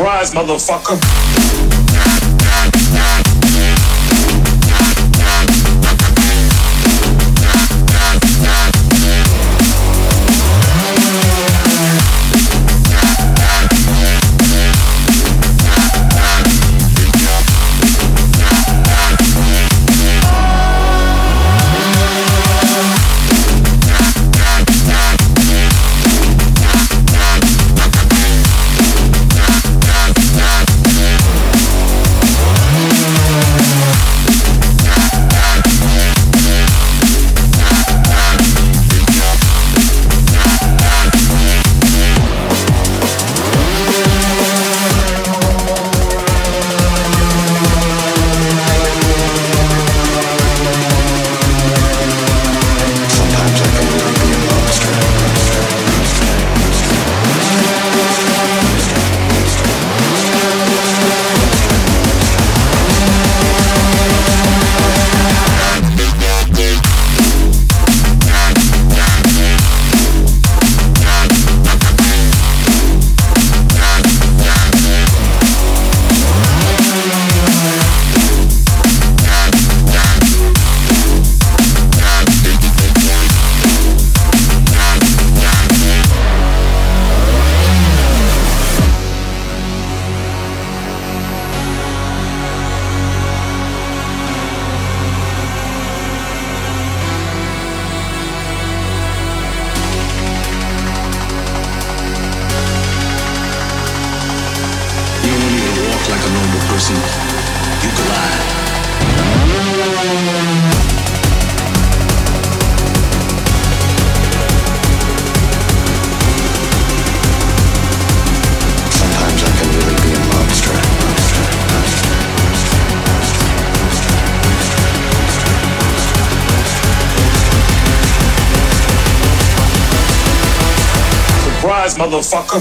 surprise, motherfucker. Surprise, motherfucker.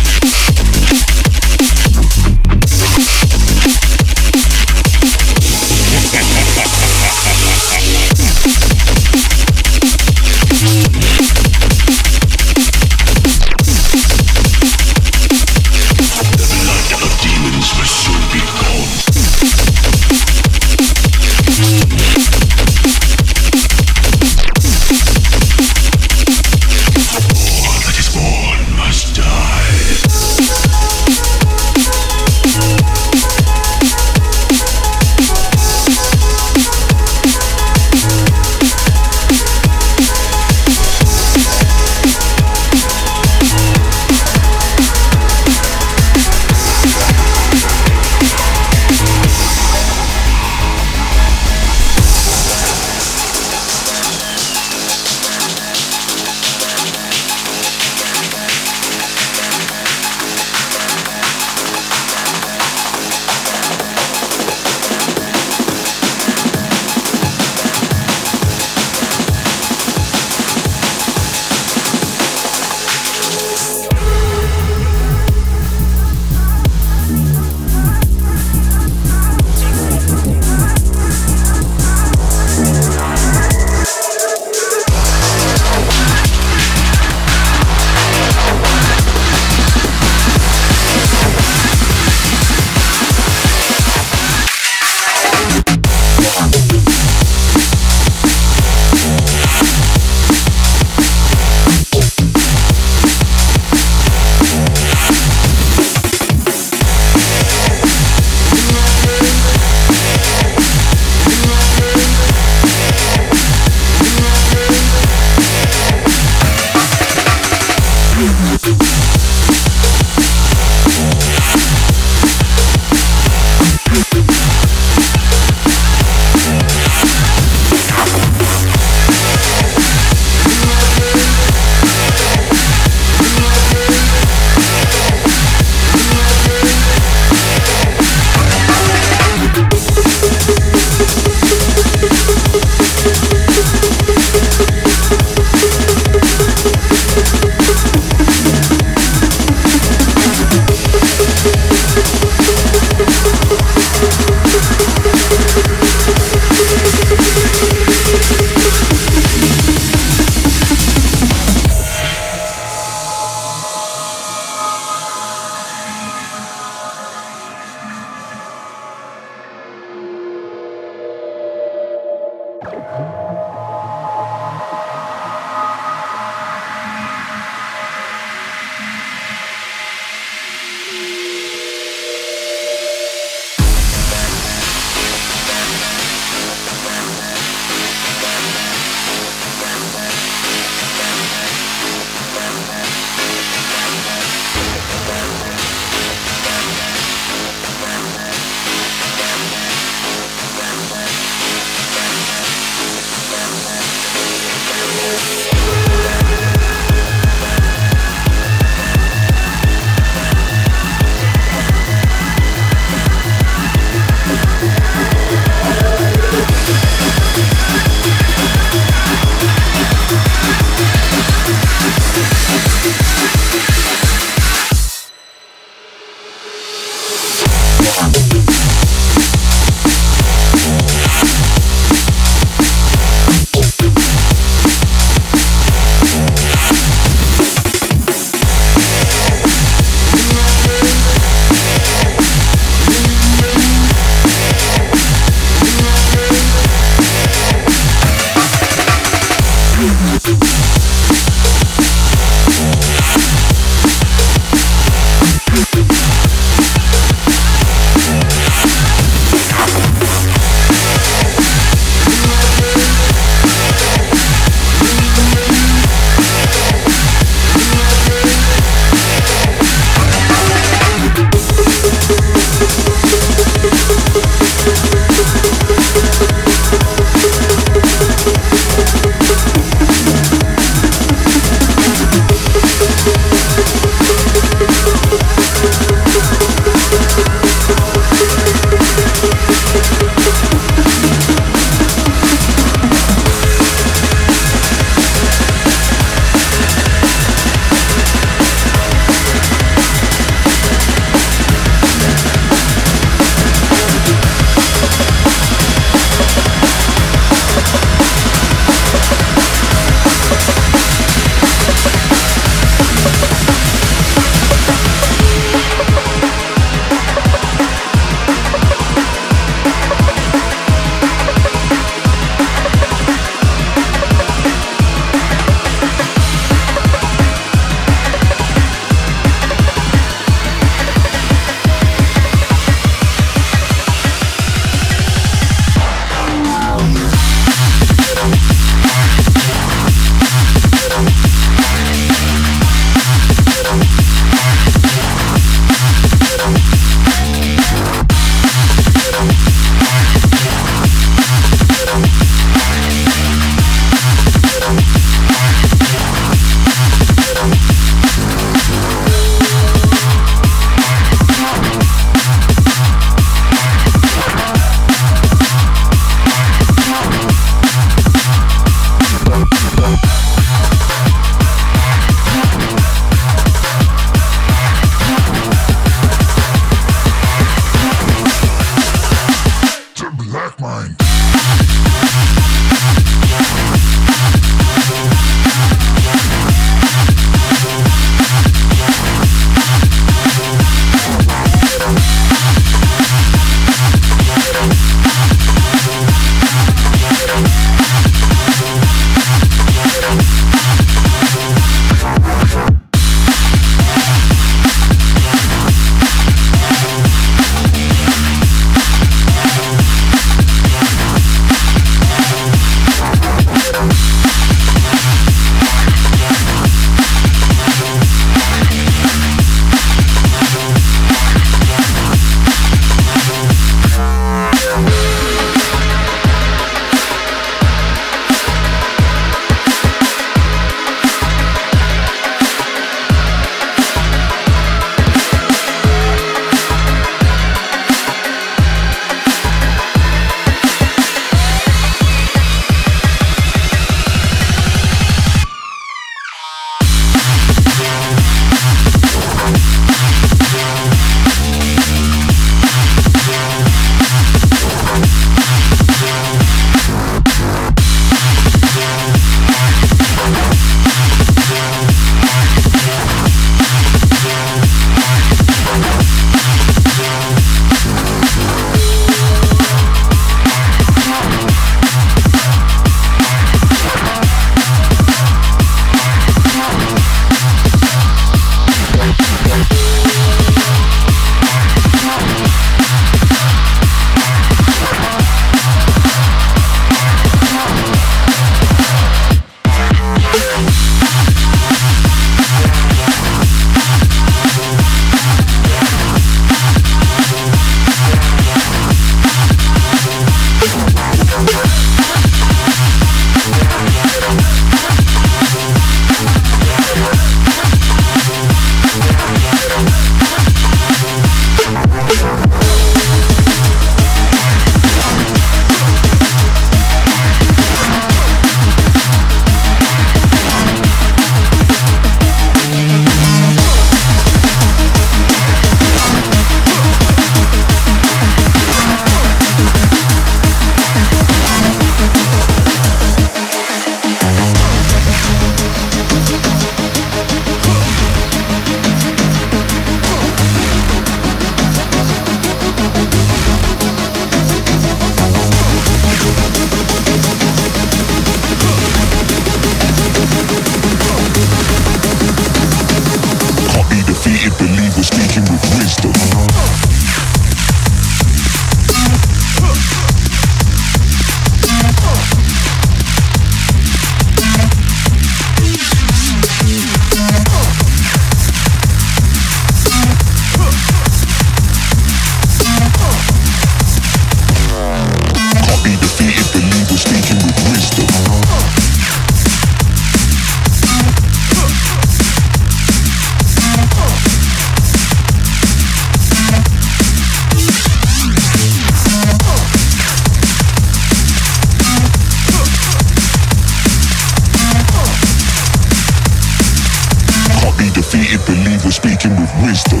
be defeated. Believer speaking with wisdom.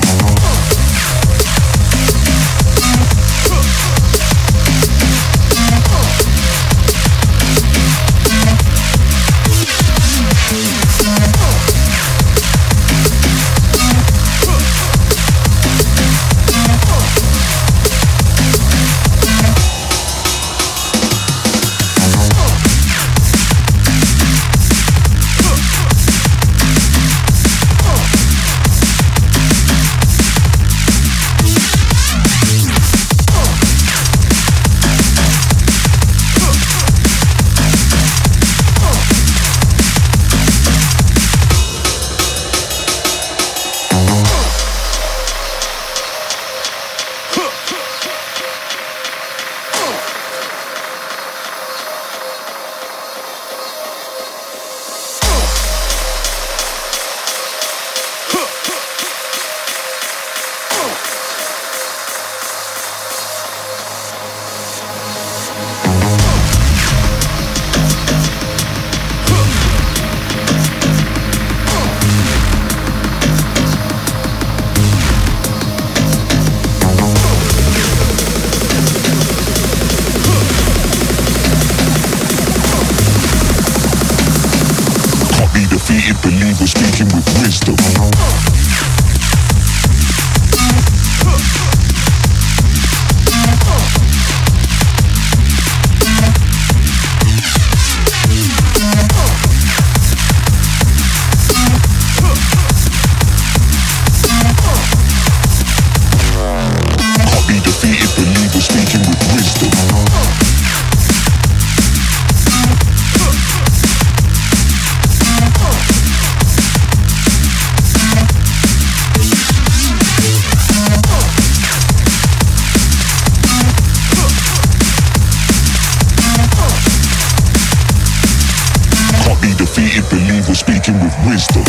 Defeated believer speaking with wisdom. Can't be defeated believer speaking with wisdom.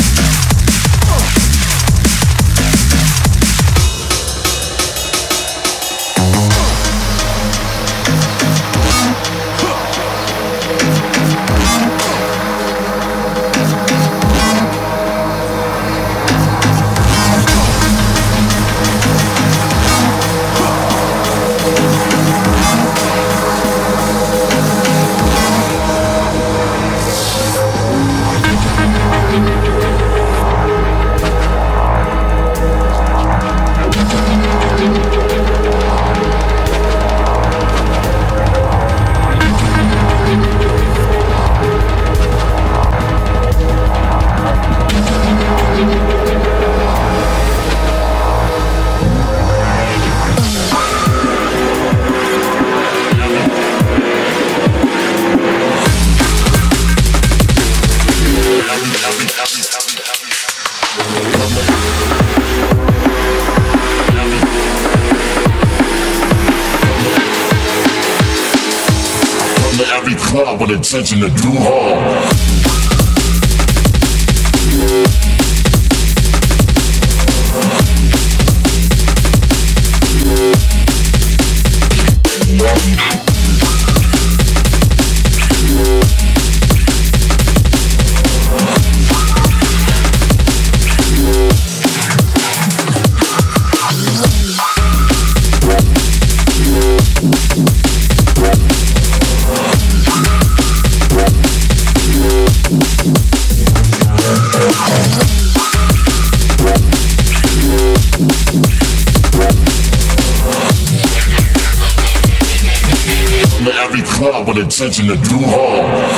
Defeated believer speaking with wisdom. Every club with intention to do harm. Every club with intention to do harm.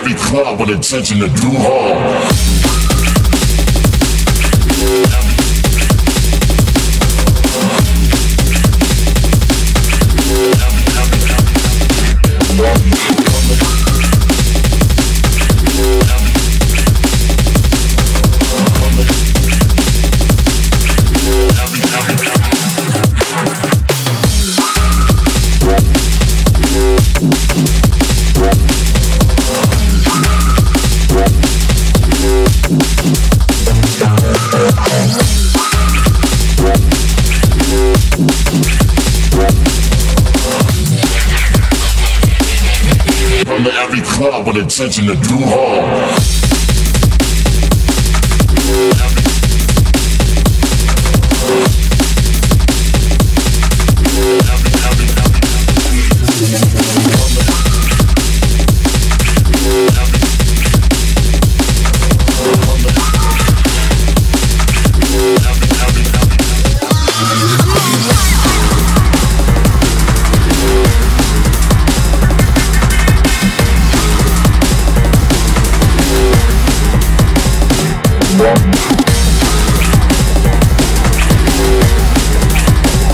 every crowd with intention to do harm. Every club with intention to do harm.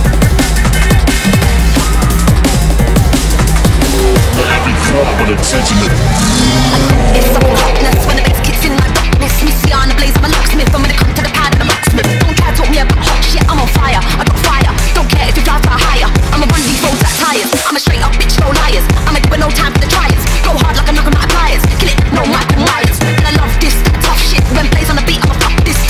It's a hotness when the bass kicks in my darkness. You see on the blaze of my locksmith. From when they come to the pad of the locksmith. Don't care, talk me about hot shit, I'm on fire. I got fire, don't care if you drive by higher. I'ma run these roads like tires. I'm a straight up bitch, no liars. I'ma give it no time for the trials. Go hard like a knock on my pliers. Kill it, no Michael Myers. And I love this tough shit. When plays on the beat, I'ma fuck this.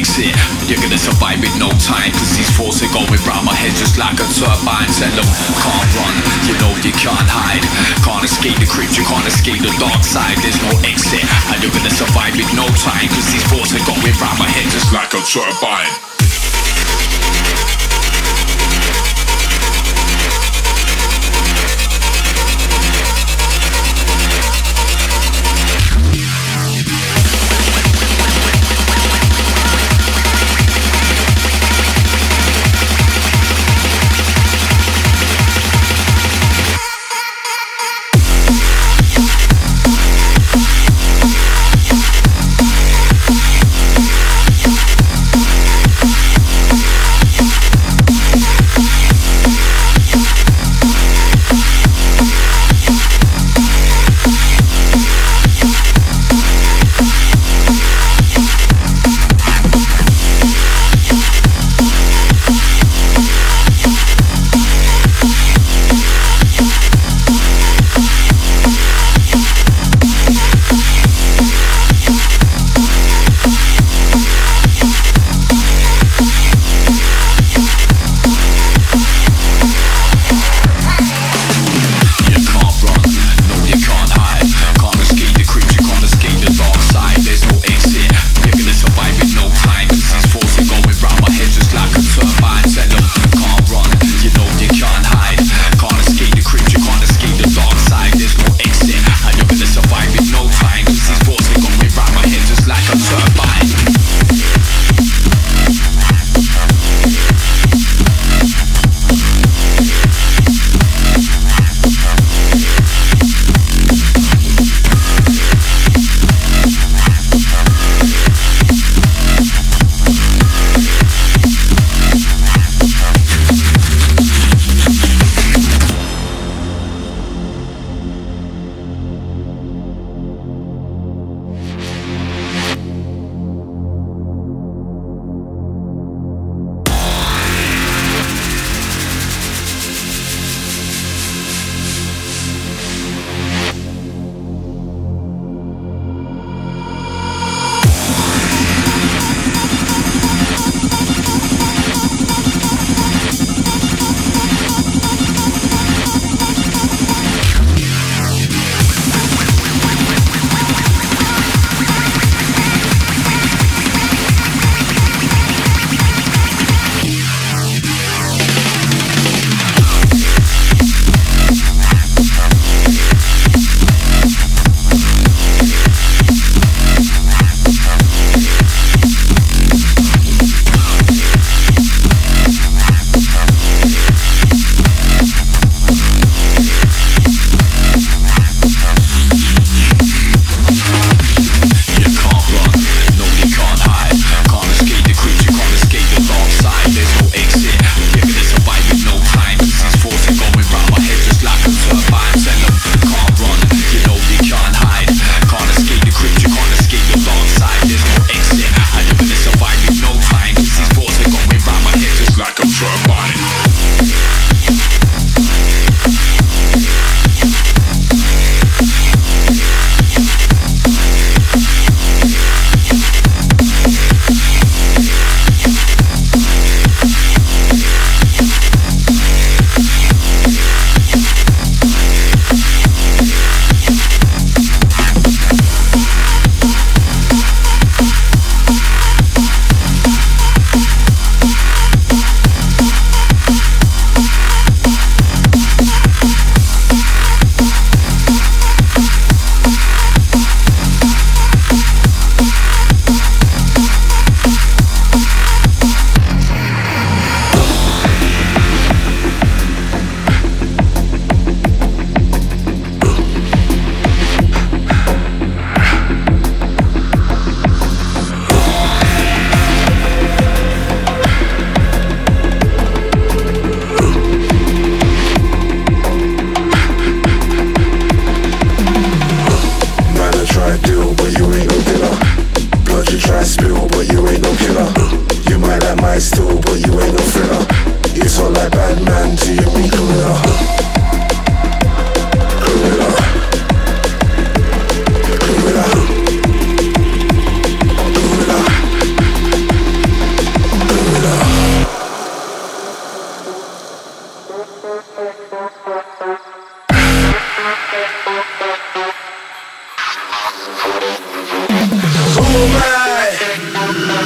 fix it. You're gonna survive in no time, cause these forces are going round my head just like a turbine. Tell them, can't run, you know you can't hide. Can't escape the creeps, you can't escape the dark side. There's no exit, and you're gonna survive in no time, cause these forces are going round my head just like a turbine.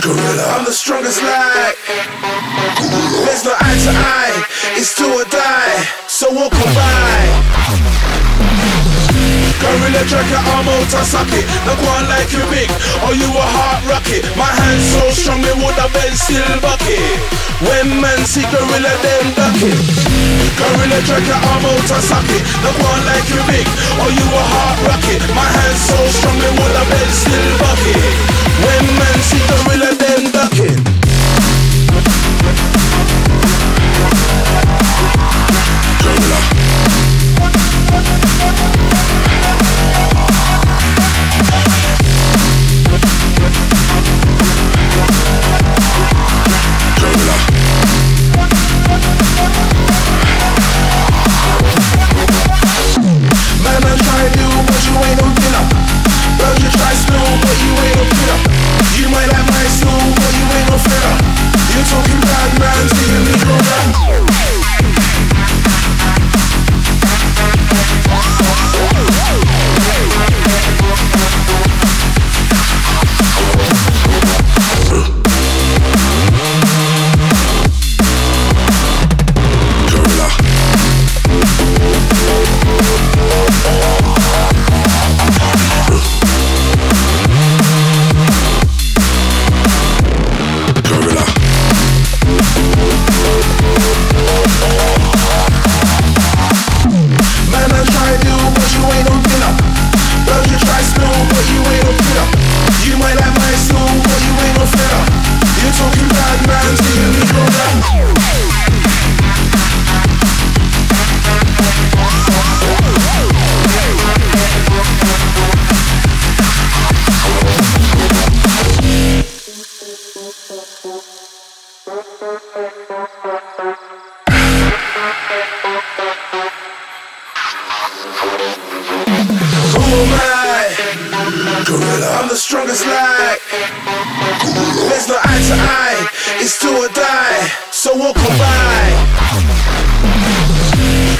gorilla. I'm the strongest like gorilla. There's no eye to eye, it's do or die, so we'll combine. Gorilla Dragon, I'm out to suck it. Now go on like you big, or you a heart rocket. My hands so strong, they would have been still bucket. When man see gorilla, them duck it. Gorilla Dragon, I'm out to suck it. Now go on like you big, or you a heart rocket. My hands so strong, they would have been still bucket. When man see gorilla, then ducking. Gorilla. Gorilla. Man, I try you, but you ain't no killer. Girl, you try still, but you ain't no killer. You might have my soul, but you ain't no filler. You're talking bad man, taking me go down. Gorilla. I'm the strongest like gorilla. There's no eye to eye, it's do or die, so we'll combine.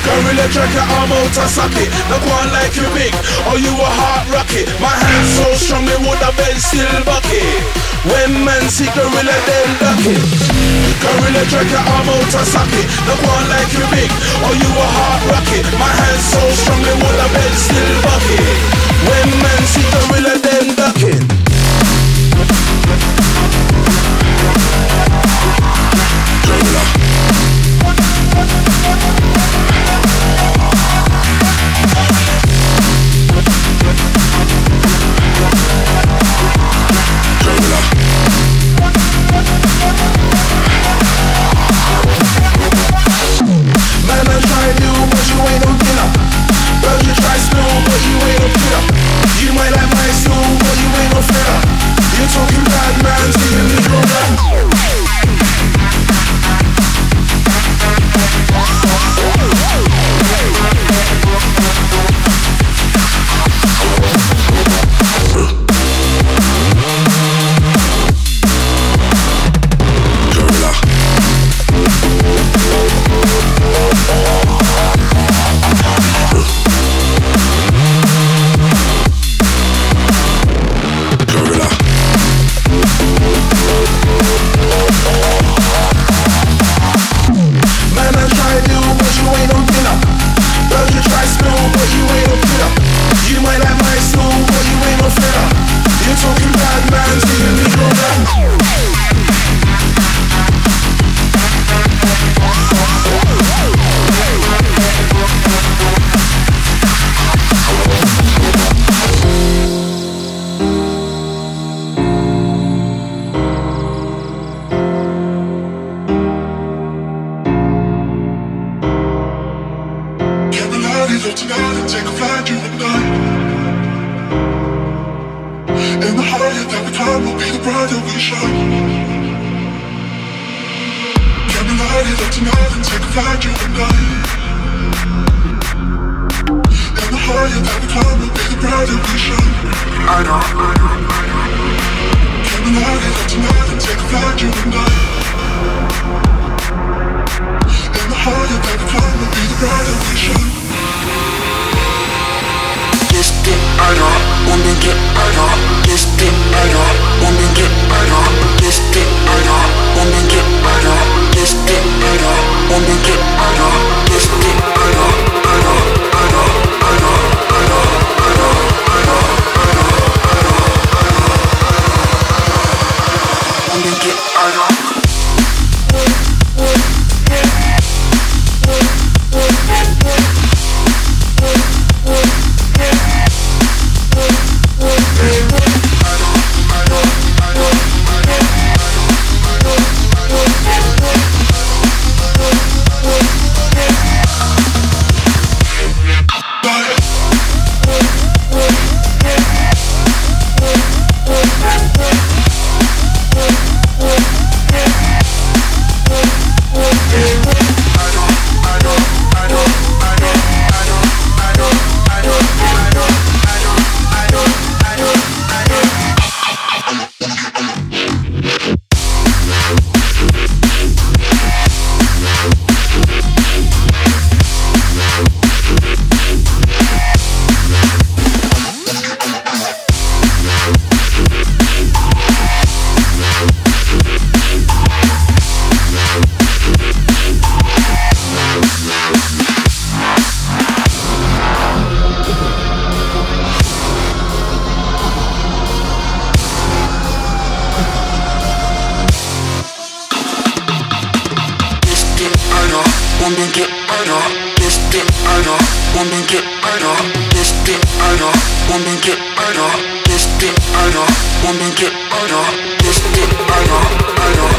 Gorilla Dragon, I'm out to suck it. Now go on like you big, or you a heart rocket. My hands so strong, they would have been still bucket. When man see gorilla, then duck it. Gorilla Dragon, I'm out to suck it. Now go on like you big, or you a heart rocket. My hands so strong, they would have been still bucket. When men see gorilla, then ducking. Gorilla. Gorilla. Man, I tried you, but you ain't no killer. Girl, you try slow, but you ain't no killer. You might like my soul, but you ain't no filler. You're talking bad man, taking me go down. Get better, women get better. Just get better, women get better. Woman get better, let's get better. Woman get better, let's get better. Woman get better, let's get better. Woman get better, let's get better.